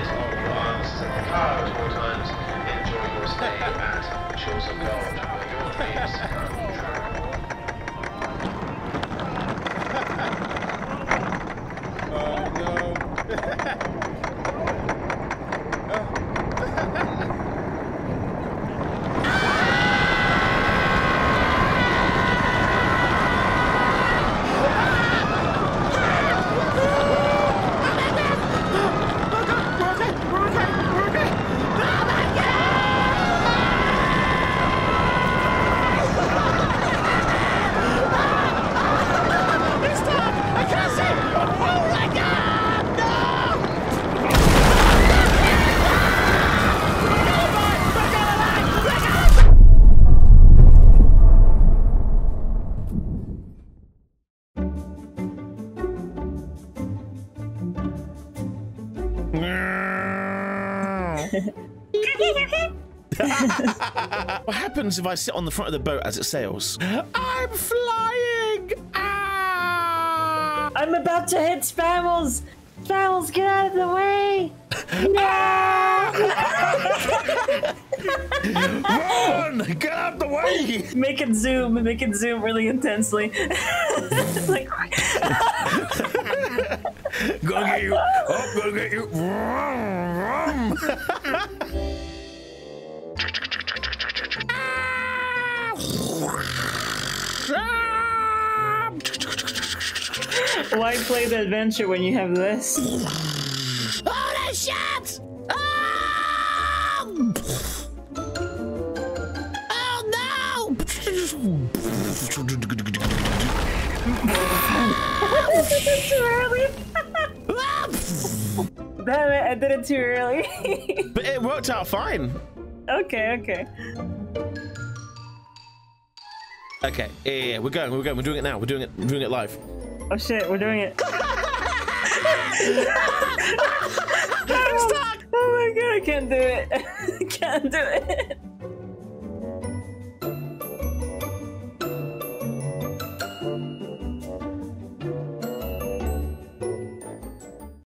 kids all your aunts and the car at all times. Enjoy your stay at Shores of God, where your dreams come true. What happens if I sit on the front of the boat as it sails? I'm flying! Ah! I'm about to hit Spammals! Spammals, get out of the way! No! Ah! Run! Get out of the way! Make it zoom really intensely. It's like... Go get you! Oh, go get you! Why play the adventure when you have this? Holy shit! Oh no! This is too early. Damn it, I did it too early. But it worked out fine. Okay, okay. Okay, yeah, we're doing it now, we're doing it live. Oh shit, we're doing it. I'm stuck! Oh my god, I can't do it. I can't do it.